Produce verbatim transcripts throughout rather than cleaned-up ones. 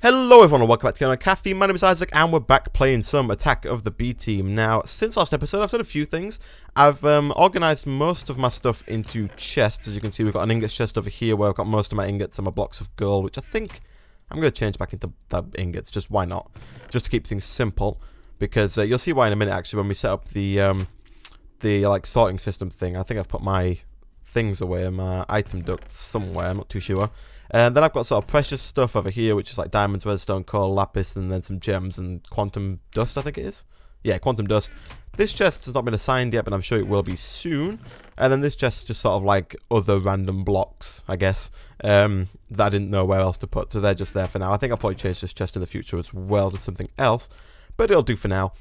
Hello everyone and welcome back to Gaming On Caffeine. My name is Isaac and we're back playing some Attack of the B Team. Now, since last episode I've done a few things. I've um, organised most of my stuff into chests. As you can see, we've got an ingots chest over here where I've got most of my ingots and my blocks of gold, which I think I'm going to change back into ingots, just why not? Just to keep things simple, because uh, you'll see why in a minute actually when we set up the, um, the like sorting system thing. I think I've put my things away, my item duct somewhere, I'm not too sure. And then I've got sort of precious stuff over here, which is like diamonds, redstone, coal, lapis, and then some gems and quantum dust, I think it is. Yeah, quantum dust. This chest has not been assigned yet, but I'm sure it will be soon. And then this chest is just sort of like other random blocks, I guess, um, that I didn't know where else to put, so they're just there for now. I think I'll probably change this chest in the future as well to something else, but it'll do for now.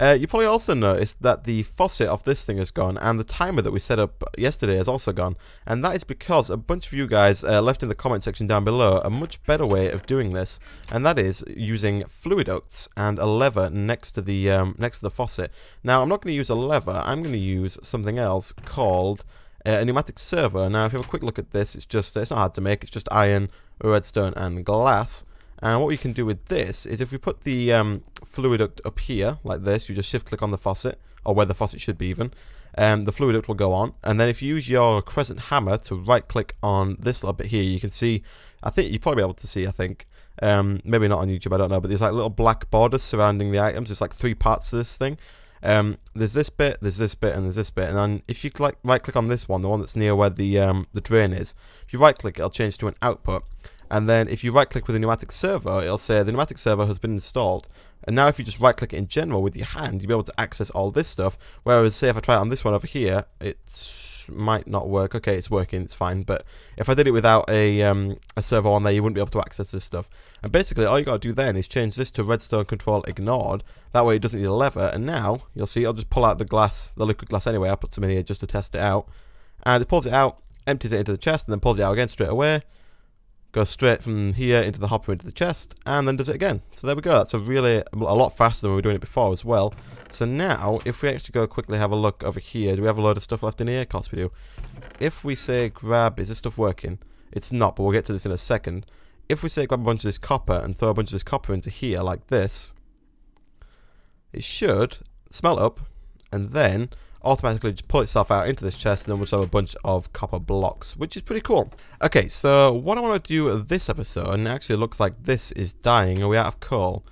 Uh, you probably also noticed that the faucet of this thing is gone, and the timer that we set up yesterday is also gone. And that is because a bunch of you guys uh, left in the comment section down below a much better way of doing this, and that is using fluid ducts and a lever next to the um, next to the faucet. Now, I'm not going to use a lever. I'm going to use something else called uh, a pneumatic servo. Now, if you have a quick look at this, it's just it's not hard to make. It's just iron, redstone, and glass. And what we can do with this is if we put the um, fluid duct up here, like this, you just shift click on the faucet, or where the faucet should be even, um, the fluid duct will go on, and then if you use your crescent hammer to right click on this little bit here, you can see, I think you'll probably be able to see, I think, um, maybe not on YouTube, I don't know, but there's like little black borders surrounding the items. There's like three parts to this thing. Um, there's this bit, there's this bit, and there's this bit, and then if you like, right click on this one, the one that's near where the, um, the drain is, if you right click it'll change to an output. And then if you right click with the pneumatic servo, it'll say the pneumatic servo has been installed. And now if you just right click it in general with your hand, you'll be able to access all this stuff. Whereas say if I try it on this one over here, it might not work. Okay, it's working, it's fine. But if I did it without a, um, a servo on there, you wouldn't be able to access this stuff. And basically all you got to do then is change this to redstone control ignored. That way it doesn't need a lever. And now you'll see I'll just pull out the glass, the liquid glass anyway. I'll put some in here just to test it out. And it pulls it out, empties it into the chest, and then pulls it out again straight away. Goes straight from here into the hopper into the chest, and then does it again. So there we go. That's a really a lot faster than we were doing it before as well. So now, if we actually go quickly have a look over here, do we have a load of stuff left in here? Of course we do. If we say grab, is this stuff working? It's not, but we'll get to this in a second. If we say grab a bunch of this copper and throw a bunch of this copper into here like this, it should smelt up, and then automatically just pull itself out into this chest, and then we'll just have a bunch of copper blocks, which is pretty cool. Okay, so what I want to do this episode, and it actually looks like this is dying. Are we out of coal?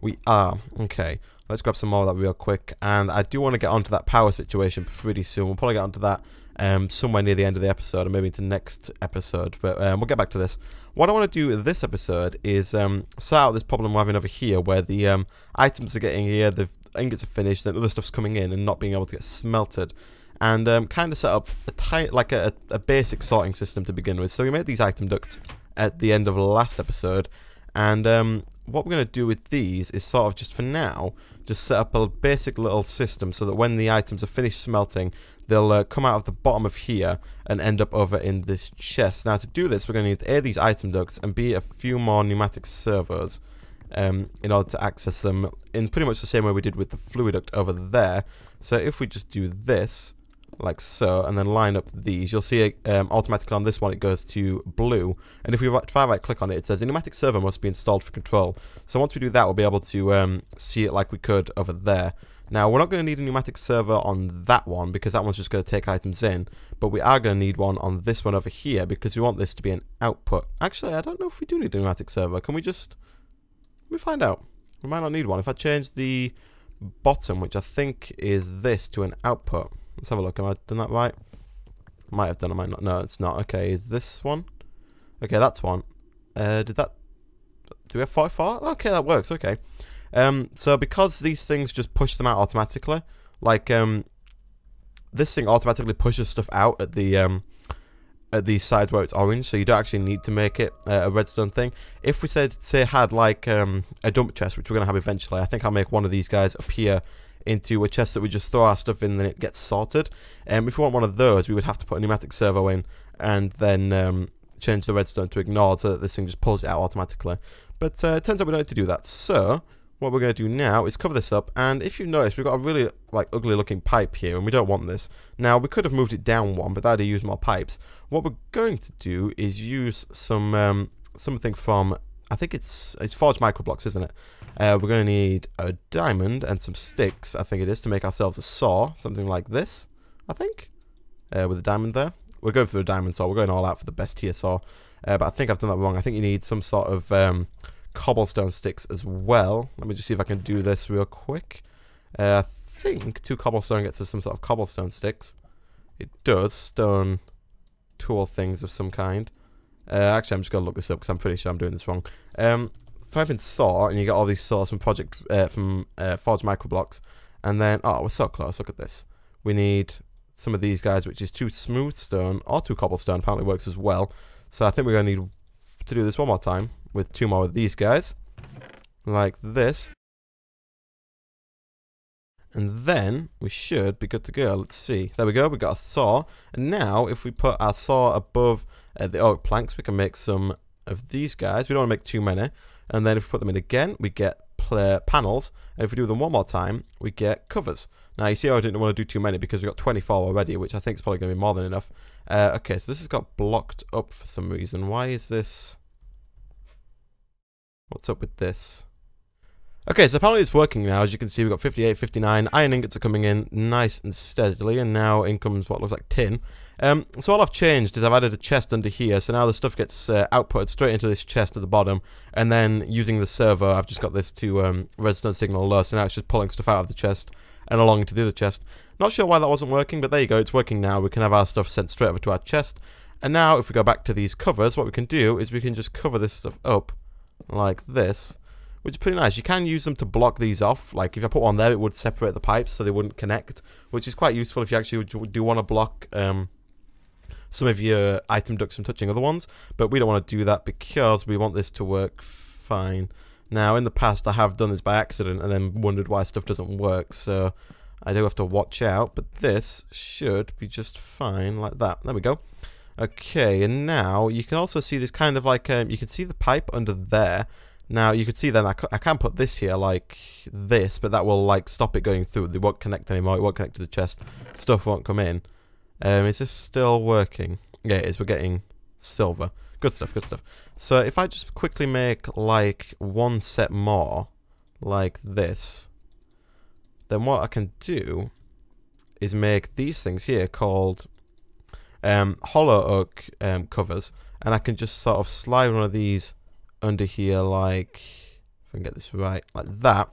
We are. Okay, let's grab some more of that real quick, and I do want to get onto that power situation pretty soon. We'll probably get onto that um, somewhere near the end of the episode, or maybe into next episode, but um, we'll get back to this. What I want to do this episode is um, sort out this problem we're having over here, where the um, items are getting here, the ingots are finished, then other stuff's coming in and not being able to get smelted, and um, kind of set up a tight, like a, a basic sorting system to begin with. So we made these item ducts at the end of last episode, and um, what we're going to do with these is sort of just for now just set up a basic little system so that when the items are finished smelting, they'll uh, come out of the bottom of here and end up over in this chest. Now to do this, we're going to need A, these item ducts, and B, a few more pneumatic servos. Um, in order to access them in pretty much the same way we did with the fluid duct over there. So if we just do this, like so, and then line up these, you'll see um, automatically on this one it goes to blue. And if we right, try right click on it, it says pneumatic servo must be installed for control. So once we do that, we'll be able to um, see it like we could over there. Now, we're not going to need a pneumatic servo on that one because that one's just going to take items in. But we are going to need one on this one over here because we want this to be an output. Actually, I don't know if we do need a pneumatic servo. Can we just... Let me find out. We might not need one. If I change the bottom, which I think is this, to an output. Let's have a look. Am I done that right? Might have done. I might not. No, it's not. Okay, is this one? Okay, that's one. Uh, did that... Do we have forty-four? Okay, that works. Okay. Um, so because these things just push them out automatically, like, um, this thing automatically pushes stuff out at the, um... at these sides where it's orange, so you don't actually need to make it uh, a redstone thing. If we said say had like um, a dump chest, which we're gonna have eventually, I think I'll make one of these guys appear into a chest that we just throw our stuff in and then it gets sorted. And um, if we want one of those, we would have to put a pneumatic servo in and then um, change the redstone to ignored so that this thing just pulls it out automatically. But uh, it turns out we don't need to do that. So what we're going to do now is cover this up, and if you notice, we've got a really like ugly looking pipe here, and we don't want this. Now, we could have moved it down one, but that'd use more pipes. What we're going to do is use some um, something from I think it's it's Forge Microblocks, isn't it? Uh, we're going to need a diamond and some sticks, I think it is, to make ourselves a saw. Something like this, I think. Uh, with a diamond there. We're going for the diamond saw. We're going all out for the best tier saw. Uh, but I think I've done that wrong. I think you need some sort of um, cobblestone sticks as well. Let me just see if I can do this real quick. Uh, I think two cobblestone gets us some sort of cobblestone sticks. It does. Stone tool things of some kind. Uh, actually, I'm just going to look this up because I'm pretty sure I'm doing this wrong. Um, type in saw, and you get all these saws from Project uh, from uh, Forge Microblocks. And then, oh, we're so close. Look at this. We need some of these guys, which is two smooth stone or two cobblestone. Apparently works as well. So I think we're going to need to do this one more time with two more of these guys. Like this. And then we should be good to go. Let's see. There we go. We got a saw. And now if we put our saw above uh, the oak planks, we can make some of these guys. We don't want to make too many. And then if we put them in again, we get uh, panels. And if we do them one more time, we get covers. Now you see how I didn't want to do too many because we got twenty-four already, which I think is probably going to be more than enough. Uh, okay, so this has got blocked up for some reason. Why is this? What's up with this? Okay, so apparently it's working now. As you can see, we've got fifty-eight, fifty-nine. Iron ingots are coming in nice and steadily, and now in comes what looks like tin. Um, so all I've changed is I've added a chest under here, so now the stuff gets uh, outputted straight into this chest at the bottom, and then using the servo, I've just got this to um, redstone signal low, so now it's just pulling stuff out of the chest and along into the other chest. Not sure why that wasn't working, but there you go, it's working now. We can have our stuff sent straight over to our chest. And now, if we go back to these covers, what we can do is we can just cover this stuff up like this, which is pretty nice. You can use them to block these off. Like, if I put one there, it would separate the pipes so they wouldn't connect, which is quite useful if you actually do want to block um, some of your item ducts from touching other ones. But we don't want to do that because we want this to work fine. Now, in the past, I have done this by accident and then wondered why stuff doesn't work, so I do have to watch out. But this should be just fine like that. There we go. Okay, and now you can also see this kind of like, um, you can see the pipe under there. Now, you could see then I, I can put this here like this, but that will like stop it going through. They won't connect anymore. It won't connect to the chest. Stuff won't come in. Um, is this still working? Yeah, it is. We're getting silver. Good stuff, good stuff. So if I just quickly make like one set more like this, then what I can do is make these things here called um, hollow oak um, covers. And I can just sort of slide one of these under here, like, if I can get this right, like that.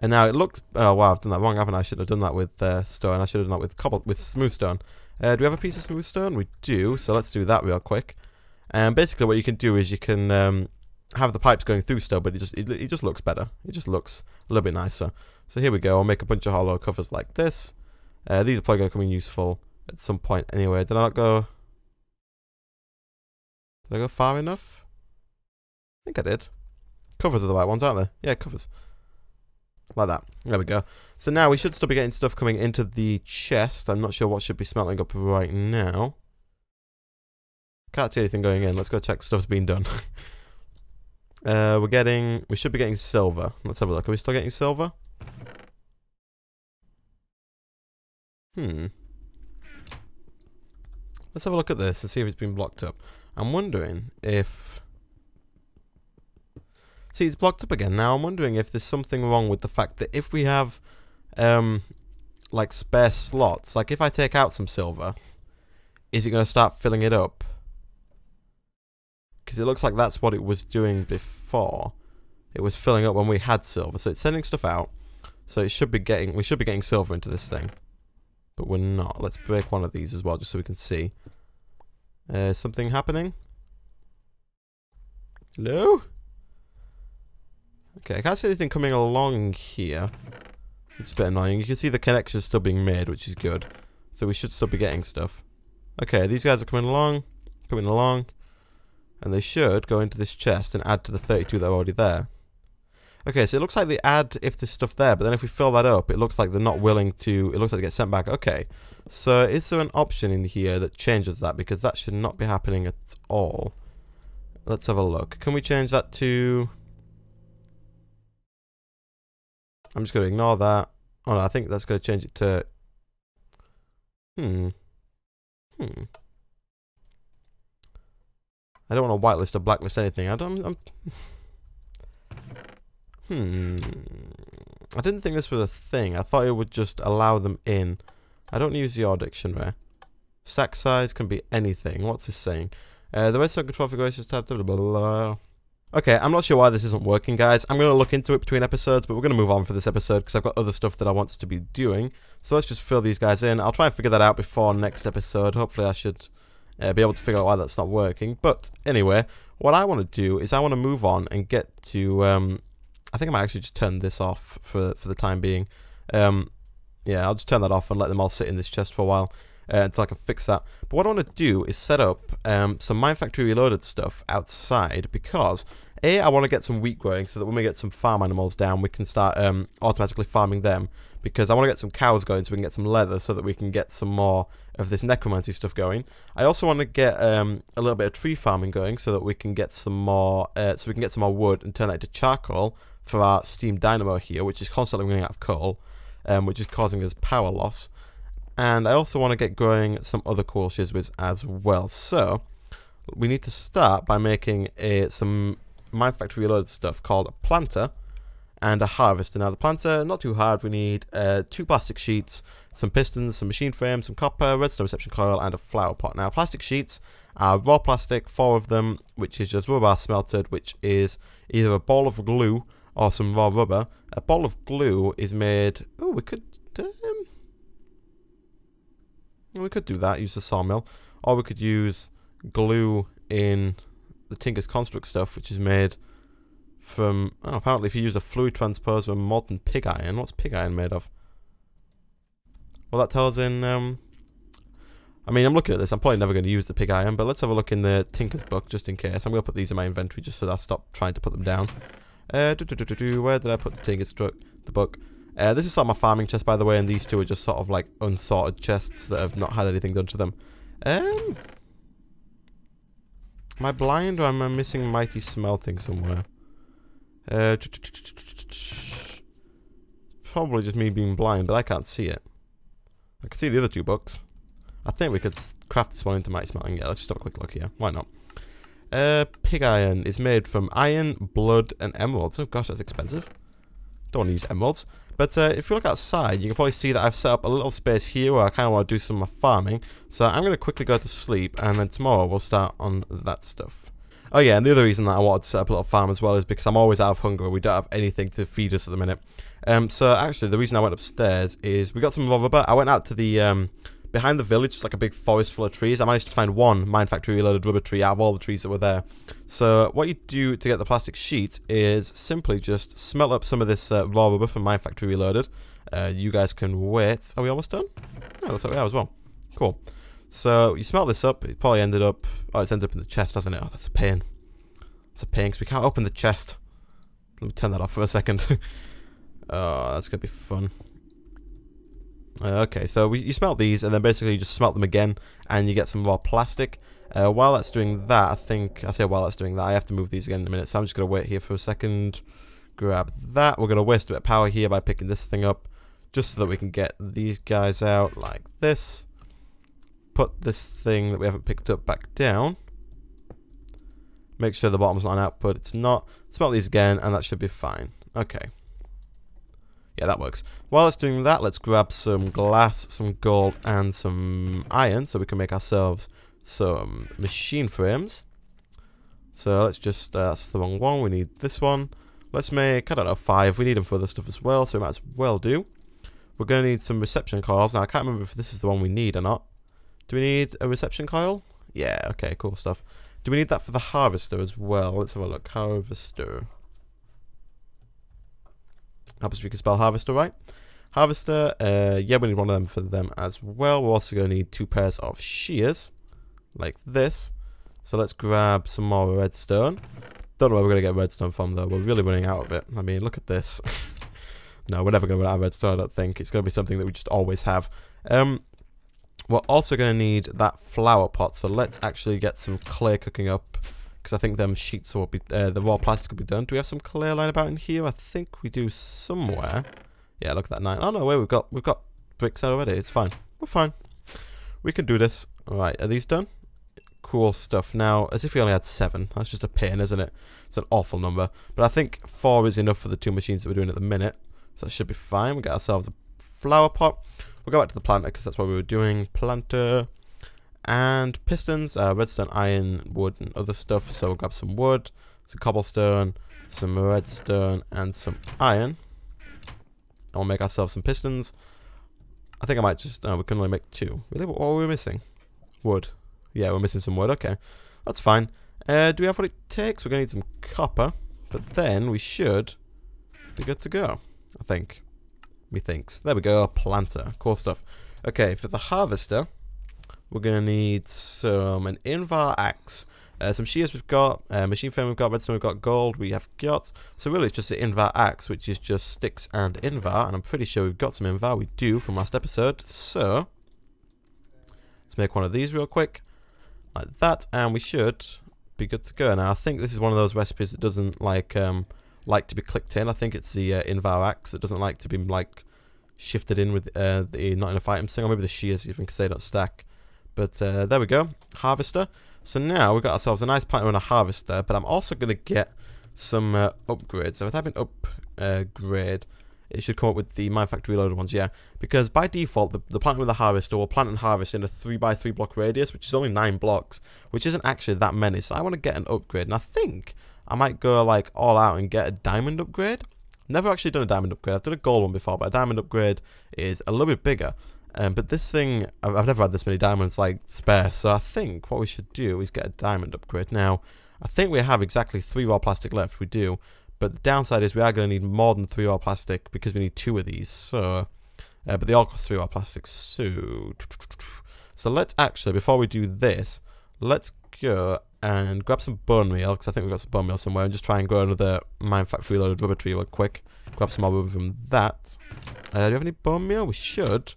And now it looks, oh wow, I've done that wrong, haven't I? I shouldn't have done that with uh, stone. I should have done that with cobble, with smooth stone. Uh, do we have a piece of smooth stone? We do, so let's do that real quick. And um, basically what you can do is you can um, have the pipes going through still, but it just, it, it just looks better. It just looks a little bit nicer. So here we go, I'll make a bunch of hollow covers like this. Uh, these are probably going to come in useful at some point anyway. Did I not go, did I go far enough? I think I did. Covers are the right ones, aren't they? Yeah, covers. Like that. There we go. So now we should still be getting stuff coming into the chest. I'm not sure what should be smelting up right now. Can't see anything going in. Let's go check stuff's been done. uh, we're getting... We should be getting silver. Let's have a look. Are we still getting silver? Hmm. Let's have a look at this and see if it's been blocked up. I'm wondering if... See, it's blocked up again. Now, I'm wondering if there's something wrong with the fact that if we have, um, like, spare slots, like, if I take out some silver, is it going to start filling it up? Because it looks like that's what it was doing before. It was filling up when we had silver. So it's sending stuff out. So it should be getting, we should be getting silver into this thing. But we're not. Let's break one of these as well, just so we can see. Uh, something happening? Hello? Okay, I can't see anything coming along here. It's a bit annoying. You can see the connections still being made, which is good. So we should still be getting stuff. Okay, these guys are coming along, coming along. And they should go into this chest and add to the thirty-two that are already there. Okay, so it looks like they add if there's stuff there, but then if we fill that up, it looks like they're not willing to... It looks like they get sent back. Okay, so is there an option in here that changes that? Because that should not be happening at all. Let's have a look. Can we change that to... I'm just going to ignore that. Oh no, I think that's going to change it to... Hmm. Hmm. I don't want to whitelist or blacklist anything. I don't... I'm, I'm Hmm. I didn't think this was a thing. I thought it would just allow them in. I don't use the OR dictionary. Stack size can be anything. What's this saying? Uh, the redstone control configurations tab. Blah, blah, blah. Okay, I'm not sure why this isn't working, guys. I'm going to look into it between episodes, but we're going to move on for this episode because I've got other stuff that I want to be doing. So let's just fill these guys in. I'll try and figure that out before next episode. Hopefully I should uh, be able to figure out why that's not working. But anyway, what I want to do is I want to move on and get to... Um, I think I might actually just turn this off for, for the time being. Um, yeah, I'll just turn that off and let them all sit in this chest for a while. Uh, until I can fix that. But what I want to do is set up um, some MineFactory Reloaded stuff outside because A, I want to get some wheat growing so that when we get some farm animals down we can start um, automatically farming them, because I want to get some cows going so we can get some leather so that we can get some more of this necromancy stuff going. I also want to get um, a little bit of tree farming going so that we can get some more uh, so we can get some more wood and turn that into charcoal for our steam dynamo here, which is constantly running out of coal, um, which is causing us power loss. And I also want to get growing some other cool shizwiz as well. So, we need to start by making a, some MineFactory Reloaded stuff called a planter and a harvester. Now, the planter, not too hard. We need uh, two plastic sheets, some pistons, some machine frames, some copper, redstone reception coil, and a flower pot. Now, plastic sheets are raw plastic, four of them, which is just rubber smelted, which is either a ball of glue or some raw rubber. A ball of glue is made... Oh, we could... Um, We could do that, use the sawmill, or we could use glue in the Tinker's Construct stuff, which is made from, oh, apparently if you use a fluid transposer and molten pig iron. What's pig iron made of? Well, that tells in, um, I mean, I'm looking at this, I'm probably never going to use the pig iron, but let's have a look in the Tinker's book just in case. I'm going to put these in my inventory just so that I stop trying to put them down. Uh, do, do, do, do, do. Where did I put the Tinker's Construct, the book? Uh, this is sort of my farming chest, by the way, and these two are just sort of like unsorted chests that have not had anything done to them. Um, am I blind or am I missing mighty smelting somewhere? Uh, probably just me being blind, but I can't see it. I can see the other two books. I think we could craft this one into mighty smelting. Yeah, let's just have a quick look here. Why not? Uh, pig iron is made from iron, blood, and emeralds. Oh gosh, that's expensive. Don't want to use emeralds. But uh, if you look outside, you can probably see that I've set up a little space here where I kind of want to do some of my farming. So I'm going to quickly go to sleep, and then tomorrow we'll start on that stuff. Oh yeah, and the other reason that I wanted to set up a little farm as well is because I'm always out of hunger. We don't have anything to feed us at the minute. Um, so actually, the reason I went upstairs is we got some raw rubber. I went out to the, um, behind the village, it's like a big forest full of trees. I managed to find one MineFactory Reloaded rubber tree out of all the trees that were there. So what you do to get the plastic sheet is simply just smelt up some of this uh, raw rubber from MineFactory Reloaded. Uh, you guys can wait. Are we almost done? No, looks like we are as well. Cool. So you smelt this up. It probably ended up... Oh, it's ended up in the chest, hasn't it? Oh, that's a pain. That's a pain because we can't open the chest. Let me turn that off for a second. Oh, that's going to be fun. Uh, okay, so we, you smelt these, and then basically you just smelt them again, and you get some raw plastic. Uh, while that's doing that, I think... I say while that's doing that, I have to move these again in a minute, so I'm just going to wait here for a second. Grab that. We're going to waste a bit of power here by picking this thing up, just so that we can get these guys out like this. Put this thing that we haven't picked up back down. Make sure the bottom's not an output. It's not. Smelt these again, and that should be fine. Okay. Yeah, that works. While it's doing that, let's grab some glass, some gold, and some iron so we can make ourselves some machine frames. So let's just, uh, that's the wrong one, we need this one. Let's make, I don't know, five. We need them for other stuff as well, so we might as well do. We're going to need some reception coils. Now, I can't remember if this is the one we need or not. Do we need a reception coil? Yeah, okay, cool stuff. Do we need that for the harvester as well? Let's have a look. Harvester. Happens if you can spell harvester right. Harvester, uh, yeah, we need one of them for them as well. We're also going to need two pairs of shears, like this. So let's grab some more redstone. Don't know where we're going to get redstone from, though. We're really running out of it. I mean, look at this. No, we're never going to run out of redstone, I don't think. It's going to be something that we just always have. Um, we're also going to need that flower pot. So let's actually get some clay cooking up, because I think them sheets will be, uh, the raw plastic will be done. Do we have some clear line about in here? I think we do somewhere. Yeah, look at that nine. Oh no, wait, we've got we've got bricks already. It's fine. We're fine. We can do this. All right, are these done? cool stuff. Now, as if we only had seven. That's just a pain, isn't it? It's an awful number. But I think four is enough for the two machines that we're doing at the minute. So that should be fine. We'll get ourselves a flower pot. We'll go back to the planter because that's what we were doing. Planter and pistons, uh, redstone, iron, wood, and other stuff. So we'll grab some wood, some cobblestone, some redstone, and some iron. And we'll make ourselves some pistons. I think I might just... No, we can only make two. Really? What are we missing? Wood. Yeah, we're missing some wood. Okay. That's fine. Uh, do we have what it takes? We're going to need some copper. But then we should be good to go, I think. Methinks. There we go. Planter. Cool stuff. Okay, for the harvester, we're going to need some... an Invar axe. Uh, some shears we've got. Uh, machine frame we've got. Redstone we've got. Gold we have got. So really it's just the Invar axe, which is just sticks and Invar. And I'm pretty sure we've got some Invar. We do from last episode. So... let's make one of these real quick. Like that. And we should be good to go. Now I think this is one of those recipes that doesn't like... Um, like to be clicked in. I think it's the uh, Invar axe that doesn't like to be like shifted in with uh, the not enough items thing, or maybe the shears even because they don't stack. But uh, there we go, harvester. So now we've got ourselves a nice planter and a harvester, but I'm also going to get some uh, upgrades. So if I type in upgrade, it should come up with the MineFactory Reloaded ones, yeah. Because by default, the, the planter with the harvester will plant and harvest in a three by three block radius, which is only nine blocks, which isn't actually that many. So I want to get an upgrade, and I think I might go like all out and get a diamond upgrade. Never actually done a diamond upgrade. I've done a gold one before, but a diamond upgrade is a little bit bigger. Um, but this thing, I've, I've never had this many diamonds like spare. So I think what we should do is get a diamond upgrade. Now, I think we have exactly three raw plastic left. We do. But the downside is we are going to need more than three raw plastic because we need two of these. So, uh, but they all cost three raw plastics. So, so let's actually, before we do this, let's go and grab some bone meal, because I think we've got some bone meal somewhere, and just try and go another MineFactory Reloaded rubber tree real quick. Grab some more rubber from that. Uh, do we have any bone meal? We should.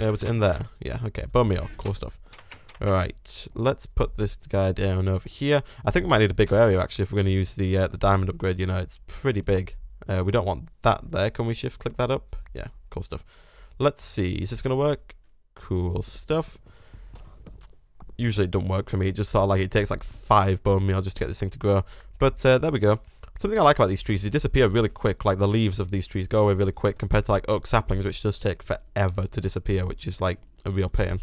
Uh, was it in there? Yeah, okay, bone meal, cool stuff. Alright, let's put this guy down over here. I think we might need a bigger area, actually, if we're going to use the uh, the diamond upgrade, you know, it's pretty big. Uh, we don't want that there. Can we shift click that up? Yeah, cool stuff. Let's see, is this going to work? Cool stuff. Usually it don't work for me, it just sort of like it takes like five bone meal just to get this thing to grow. But uh, there we go. Something I like about these trees, they disappear really quick, like the leaves of these trees go away really quick compared to like oak saplings, which does take forever to disappear, which is like a real pain.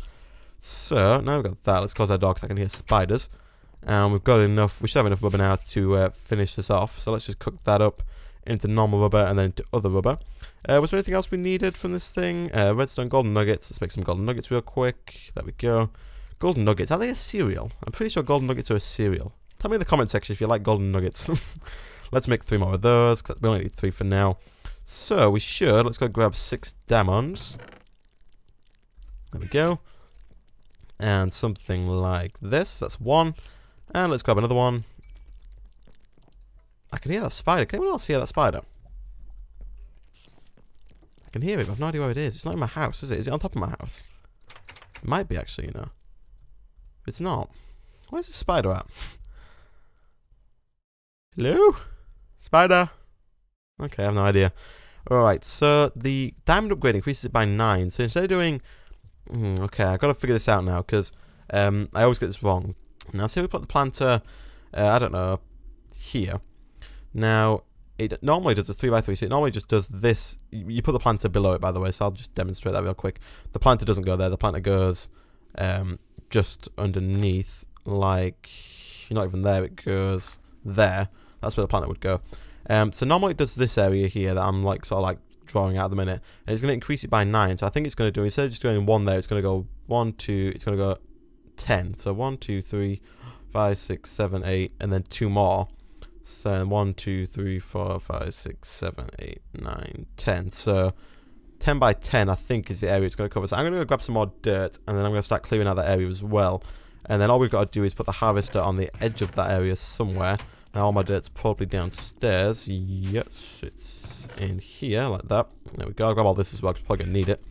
So, now we've got that, let's close our door because I can hear spiders. And we've got enough, we should have enough rubber now to uh, finish this off, so let's just cook that up into normal rubber and then into other rubber. Uh, was there anything else we needed from this thing? Uh, redstone, golden nuggets, let's make some golden nuggets real quick, there we go. Golden nuggets, are they a cereal? I'm pretty sure golden nuggets are a cereal. Tell me in the comment section if you like golden nuggets. Let's make three more of those, because we only need three for now. So we should, let's go grab six diamonds. There we go. And something like this, that's one. And let's grab another one. I can hear that spider, can anyone else hear that spider? I can hear it, but I've no idea where it is. It's not in my house, is it? Is it on top of my house? It might be actually, you know. It's not. Where's the spider at? Hello? Spider? Okay, I have no idea. Alright, so the diamond upgrade increases it by nine. So instead of doing... Mm, okay, I've got to figure this out now, because um, I always get this wrong. Now, say we put the planter, uh, I don't know, here. Now, it normally does a three by three, so it normally just does this. You put the planter below it, by the way, so I'll just demonstrate that real quick. The planter doesn't go there, the planter goes... Um, just underneath, like, you're not even there, it goes there. That's where the planet would go. Um, so normally it does this area here that I'm like sort of like drawing out at the minute. And it's going to increase it by nine. So I think it's going to do, instead of just going one there, it's going to go one, two, it's going to go ten. So one, two, three, five, six, seven, eight, and then two more. So one, two, three, four, five, six, seven, eight, nine, ten. So... ten by ten, I think, is the area it's going to cover. So I'm going to go grab some more dirt, and then I'm going to start clearing out that area as well. And then all we've got to do is put the harvester on the edge of that area somewhere. Now all my dirt's probably downstairs. Yes, it's in here, like that. There we go. I'll grab all this as well, because I'm probably going to need it.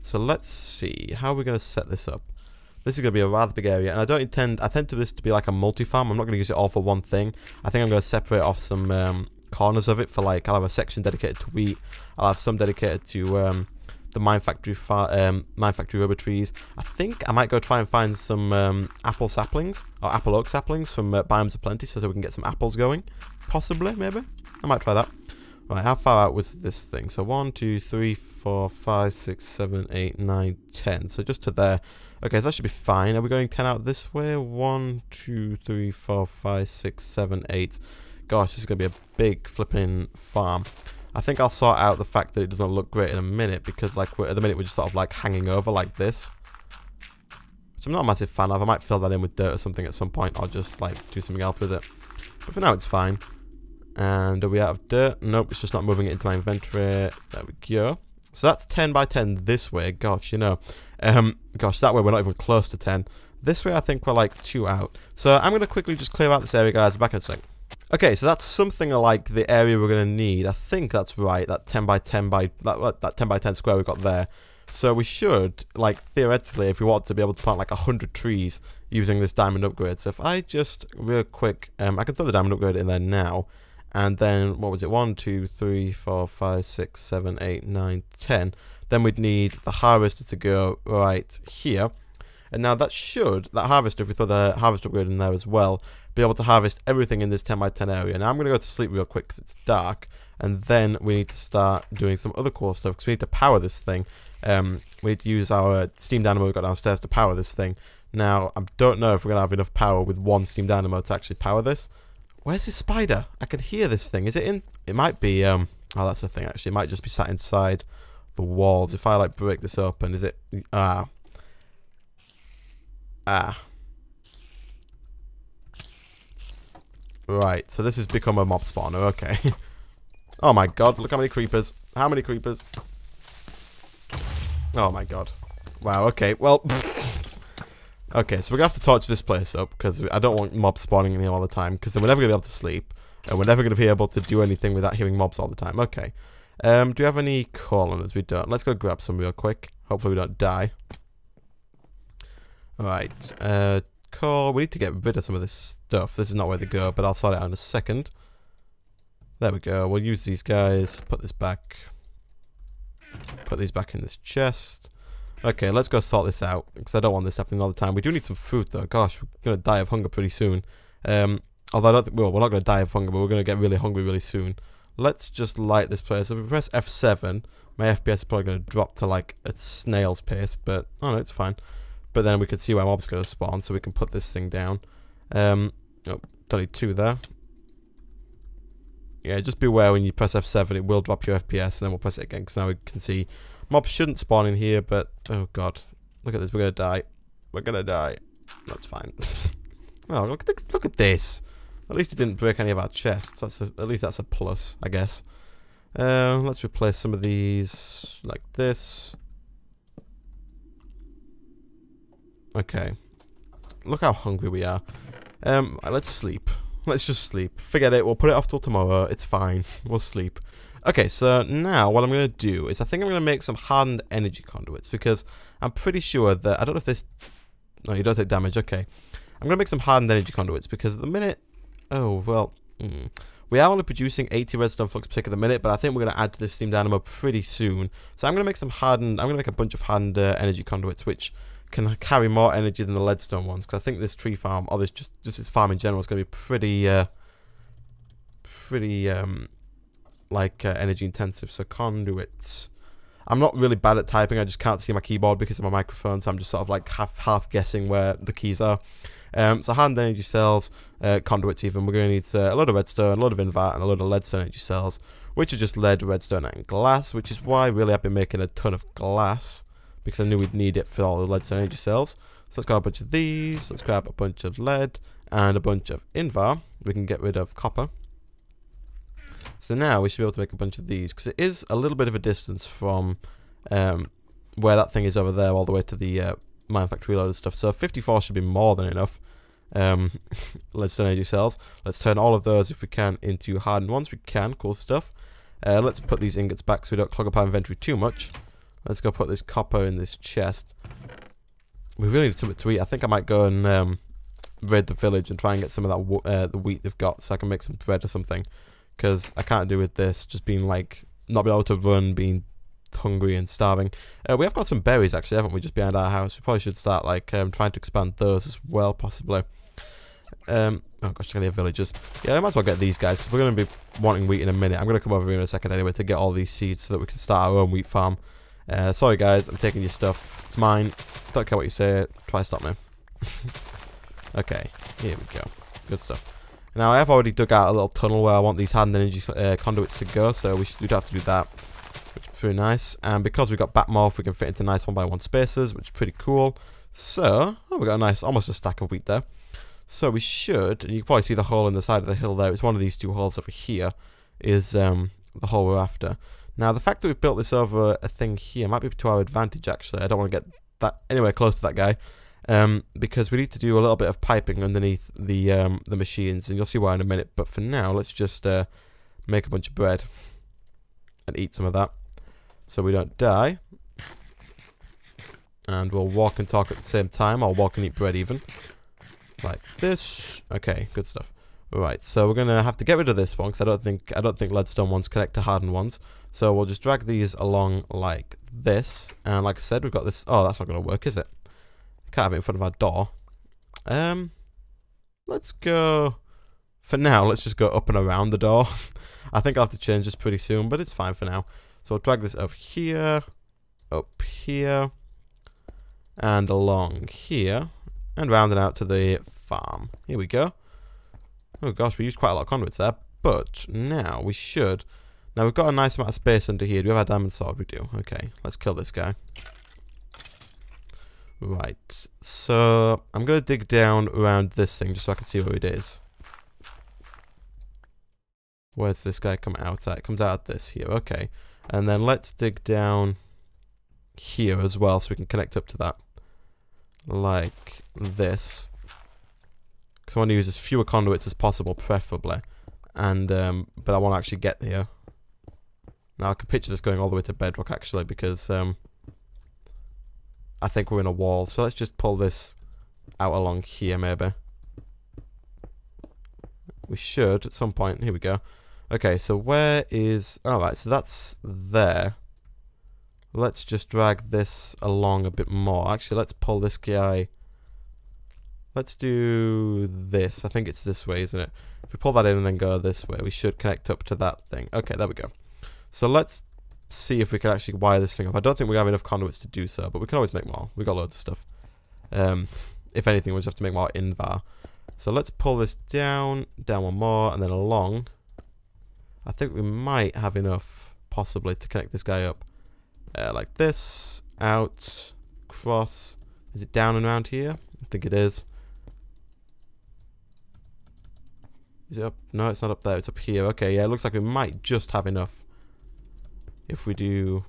So let's see. How are we going to set this up? This is going to be a rather big area, and I don't intend... I tend to this to be like a multi-farm. I'm not going to use it all for one thing. I think I'm going to separate off some... Um, corners of it for like, I'll have a section dedicated to wheat, I'll have some dedicated to um, the MineFactory um, MineFactory rubber trees. I think I might go try and find some um, apple saplings, or apple oak saplings from uh, Biomes of Plenty, so that we can get some apples going. Possibly, maybe. I might try that. Right, how far out was this thing? So one, two, three, four, five, six, seven, eight, nine, ten. So just to there. Okay, so that should be fine. Are we going ten out this way? one, two, three, four, five, six, seven, eight. Gosh, this is going to be a big flipping farm. I think I'll sort out the fact that it doesn't look great in a minute, because like we're, at the minute we're just sort of like hanging over like this. Which I'm not a massive fan of. I might fill that in with dirt or something at some point, or just like do something else with it. But for now it's fine. And are we out of dirt? Nope, it's just not moving it into my inventory. There we go. So that's ten by ten this way. Gosh, you know. Um, gosh, that way we're not even close to ten. This way I think we're like two out. So I'm going to quickly just clear out this area, guys. Back in a sec. Okay, so that's something like the area we're going to need. I think that's right. That ten by ten by that, that ten by ten square we got there. So we should, like, theoretically, if we want to be able to plant like a hundred trees using this diamond upgrade. So if I just real quick, um, I can throw the diamond upgrade in there now. And then, what was it, one, two, three, four, five, six, seven, eight, nine, ten. Then we'd need the harvester to go right here. And now that should, that harvester, if we throw the harvester upgrade in there as well, be able to harvest everything in this ten by ten area. Now I'm going to go to sleep real quick because it's dark. And then we need to start doing some other cool stuff because we need to power this thing. Um, we need to use our steam dynamo we've got downstairs to power this thing. Now, I don't know if we're going to have enough power with one steam dynamo to actually power this. Where's this spider? I can hear this thing. Is it in? It might be, um, oh, that's the thing, actually. It might just be sat inside the walls. If I, like, break this open, is it, ah. Ah. Right, so this has become a mob spawner, okay. Oh, my God, look how many creepers. How many creepers? Oh, my God. Wow, okay, well... Okay, so we're going to have to torch this place up, because I don't want mobs spawning in here all the time, because then we're never going to be able to sleep, and we're never going to be able to do anything without hearing mobs all the time. Okay. Um, do we have any colonists? We don't. Let's go grab some real quick. Hopefully we don't die. Alright. Uh, coal. We need to get rid of some of this stuff. This is not where they go, but I'll sort it out in a second. There we go. We'll use these guys. Put this back. Put these back in this chest. Okay, let's go sort this out, because I don't want this happening all the time. We do need some food, though. Gosh, we're going to die of hunger pretty soon. Um, although, I don't think, well, we're not going to die of hunger, but we're going to get really hungry really soon. Let's just light this place. If we press F seven, my F P S is probably going to drop to, like, a snail's pace, but, oh, no, it's fine. But then we can see where mobs going to spawn, so we can put this thing down. Um, oh, don't need two there. Yeah, just beware when you press F seven, it will drop your F P S, and then we'll press it again, because now we can see... Mobs shouldn't spawn in here, but... Oh, God. Look at this. We're going to die. We're going to die. That's fine. Oh, look, look at this. At least it didn't break any of our chests. That's a, at least that's a plus, I guess. Uh, let's replace some of these like this. Okay. Look how hungry we are. Um, let's sleep. Let's just sleep. Forget it. We'll put it off till tomorrow. It's fine. We'll sleep. Okay, so now what I'm going to do is I think I'm going to make some hardened energy conduits, because I'm pretty sure that... I don't know if this... No, you don't take damage. Okay. I'm going to make some hardened energy conduits, because at the minute... Oh, well... Mm, we are only producing eighty redstone flux per tick at the minute, but I think we're going to add to this steam dynamo pretty soon. So I'm going to make some hardened... I'm going to make a bunch of hardened uh, energy conduits, which can carry more energy than the leadstone ones, because I think this tree farm, or this just, just this farm in general, is going to be pretty... Uh, pretty... Um, like uh, energy intensive. So conduits, I'm not really bad at typing, I just can't see my keyboard because of my microphone, so I'm just sort of like half half guessing where the keys are. Um, so hardened energy cells, uh, conduits even, we're going to need uh, a lot of redstone, a lot of invite, and a lot of leadstone energy cells, which are just lead, redstone, and glass, which is why really I've been making a ton of glass, because I knew we'd need it for all the leadstone energy cells. So let's grab a bunch of these, let's grab a bunch of lead, and a bunch of invar. We can get rid of copper. So now we should be able to make a bunch of these, because it is a little bit of a distance from um, where that thing is over there all the way to the uh, MineFactory Reloaded stuff. So fifty-four should be more than enough. Um, let's turn energy cells. Let's turn all of those, if we can, into hardened ones. We can. Cool stuff. Uh, let's put these ingots back so we don't clog up our inventory too much. Let's go put this copper in this chest. We really need something to eat. I think I might go and um, raid the village and try and get some of that w uh, the wheat they've got, so I can make some bread or something. Because I can't do with this, just being like, not be able to run, being hungry and starving. Uh, we have got some berries actually, haven't we, just behind our house. We probably should start like um, trying to expand those as well, possibly. Um, oh gosh, they're villagers. Yeah, I might as well get these guys because we're going to be wanting wheat in a minute. I'm going to come over here in a second anyway to get all these seeds so that we can start our own wheat farm. Uh, sorry guys, I'm taking your stuff. It's mine. Don't care what you say. Try to stop me. Okay, here we go. Good stuff. Now I have already dug out a little tunnel where I want these hand energy uh, conduits to go, so we should, we'd have to do that, which is pretty nice. And because we've got back morph, we can fit into nice one by one spaces, which is pretty cool. So, oh, we got a nice, almost a stack of wheat there. So we should, and you can probably see the hole in the side of the hill there. It's one of these two holes over here is um, the hole we're after. Now the fact that we've built this over a thing here might be to our advantage actually. I don't want to get that anywhere close to that guy. Um, because we need to do a little bit of piping underneath the um, the machines, and you'll see why in a minute. But for now, let's just uh, make a bunch of bread and eat some of that, so we don't die. And we'll walk and talk at the same time, or walk and eat bread even, like this. Okay, good stuff. Right, so we're gonna have to get rid of this one because I don't think I don't think leadstone ones connect to hardened ones. So we'll just drag these along like this. And like I said, we've got this. Oh, that's not gonna work, is it? Can't have it in front of our door. Um, let's go... For now, let's just go up and around the door. I think I'll have to change this pretty soon, but it's fine for now. So I'll drag this over here, up here, and along here, and round it out to the farm. Here we go. Oh gosh, we used quite a lot of conduits there, but now we should... Now we've got a nice amount of space under here. Do we have our diamond sword? We do. Okay, let's kill this guy. Right, so I'm going to dig down around this thing just so I can see where it is. Where's this guy come out at? It comes out at this here, okay. And then let's dig down here as well so we can connect up to that. Like this. Because I want to use as few conduits as possible, preferably. And um, but I want to actually get here. Now I can picture this going all the way to bedrock actually because... Um, I think we're in a wall, so let's just pull this out along here, maybe. We should, at some point, here we go. Okay, so where is... Alright, so that's there. Let's just drag this along a bit more. Actually, let's pull this guy... Let's do this. I think it's this way, isn't it? If we pull that in and then go this way, we should connect up to that thing. Okay, there we go. So let's... see if we can actually wire this thing up. I don't think we have enough conduits to do so, but we can always make more. We've got loads of stuff. Um, if anything, we'll just have to make more invar. So let's pull this down, down one more, and then along. I think we might have enough, possibly, to connect this guy up. Uh, like this, out, cross. Is it down and around here? I think it is. Is it up? No, it's not up there. It's up here. Okay, yeah, it looks like we might just have enough. If we do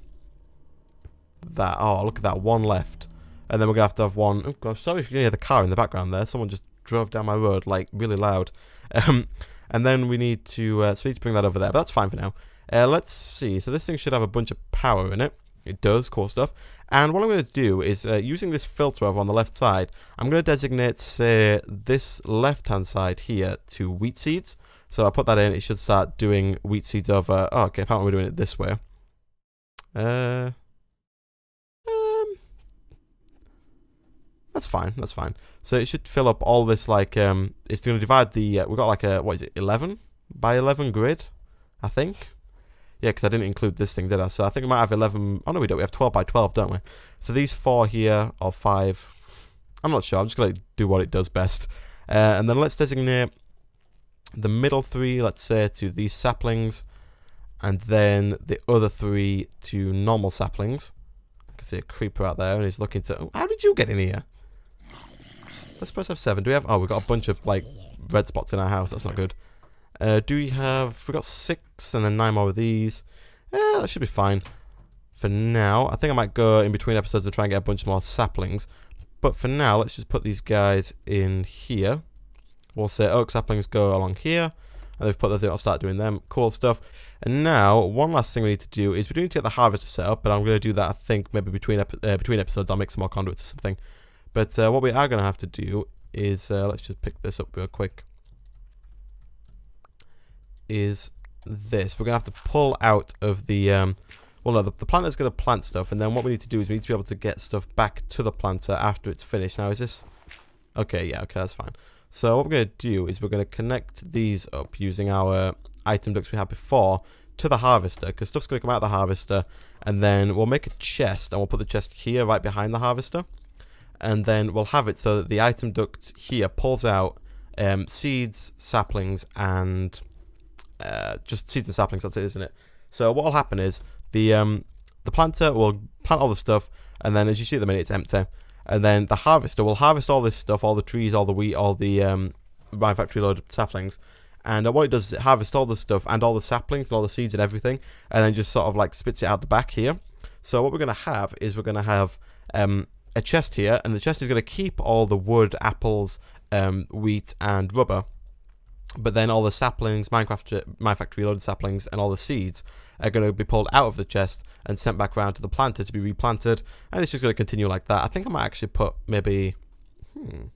that, oh, look at that, one left. And then we're going to have to have one, oh gosh, sorry if you can hear the car in the background there. Someone just drove down my road, like, really loud. Um, and then we need to, uh, so we need to bring that over there, but that's fine for now. Uh, let's see, so this thing should have a bunch of power in it. It does, cool stuff. And what I'm going to do is, uh, using this filter over on the left side, I'm going to designate, say, this left-hand side here to wheat seeds. So I put that in, it should start doing wheat seeds over, oh, okay, apparently we're doing it this way. Uh, um, that's fine, that's fine. So it should fill up all this, like, um, it's going to divide the, uh, we've got like a, what is it, eleven by eleven grid, I think? Yeah, because I didn't include this thing, did I? So I think we might have eleven, oh no we don't, we have twelve by twelve, don't we? So these four here, or five, I'm not sure, I'm just going to do what it does best. Uh, and then let's designate the middle three, let's say, to these saplings. And then the other three to normal saplings. I can see a creeper out there and he's looking to... Oh, how did you get in here? Let's press F seven. Do we have... Oh, we've got a bunch of, like, red spots in our house. That's not good. Uh, do we have... We've got six and then nine more of these. Yeah, that should be fine for now. I think I might go in between episodes and try and get a bunch more saplings. But for now, let's just put these guys in here. We'll say oak saplings go along here. And they've put that in, I'll start doing them. Cool stuff. And now, one last thing we need to do is we do need to get the harvester set up, but I'm going to do that, I think, maybe between epi uh, between episodes. I'll make some more conduits or something. But uh, what we are going to have to do is, uh, let's just pick this up real quick, is this. We're going to have to pull out of the, um, Well, no, the, the planter's going to plant stuff, and then what we need to do is we need to be able to get stuff back to the planter after it's finished. Now, is this... Okay, yeah, okay, that's fine. So what we're going to do is we're going to connect these up using our item ducts we had before to the harvester, because stuff's going to come out of the harvester, and then we'll make a chest, and we'll put the chest here right behind the harvester, and then we'll have it so that the item duct here pulls out um, seeds, saplings, and... Uh, just seeds and saplings, that's it, isn't it? So what will happen is the um, the planter will plant all the stuff, and then as you see at the minute, it's empty. And then the harvester will harvest all this stuff, all the trees, all the wheat, all the um, MineFactory Reloaded saplings. And uh, what it does is it harvests all the stuff and all the saplings and all the seeds and everything, and then just sort of like spits it out the back here. So what we're going to have is we're going to have um, a chest here, and the chest is going to keep all the wood, apples, um, wheat, and rubber. But then all the saplings, Minecraft, MineFactory Reloaded saplings, and all the seeds are going to be pulled out of the chest and sent back around to the planter to be replanted. And it's just going to continue like that. I think I might actually put maybe... Hmm,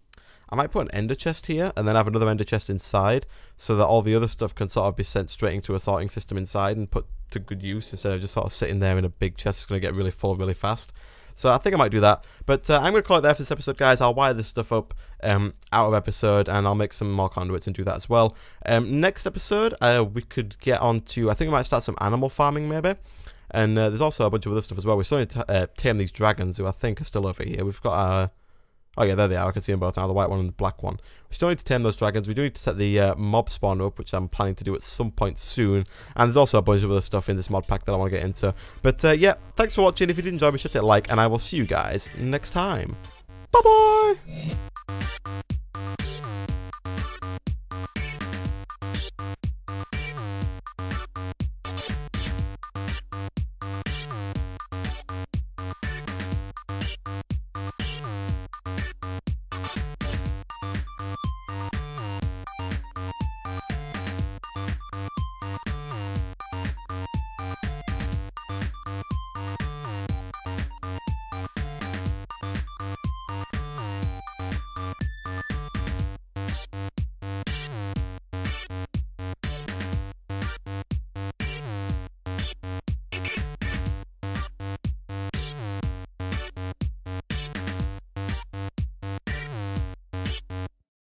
I might put an ender chest here and then have another ender chest inside so that all the other stuff can sort of be sent straight into a sorting system inside and put to good use instead of just sort of sitting there in a big chest. It's going to get really full really fast. So I think I might do that. But uh, I'm going to call it there for this episode, guys. I'll wire this stuff up um, out of episode, and I'll make some more conduits and do that as well. Um, next episode, uh, we could get on to... I think we might start some animal farming, maybe. And uh, there's also a bunch of other stuff as well. We still need to uh, tame these dragons, who I think are still over here. We've got our... Oh, yeah, there they are. I can see them both now, the white one and the black one. We still need to tame those dragons. We do need to set the uh, mob spawn up, which I'm planning to do at some point soon. And there's also a bunch of other stuff in this mod pack that I want to get into. But, uh, yeah, thanks for watching. If you did enjoy, be sure to hit like, and I will see you guys next time. Bye-bye!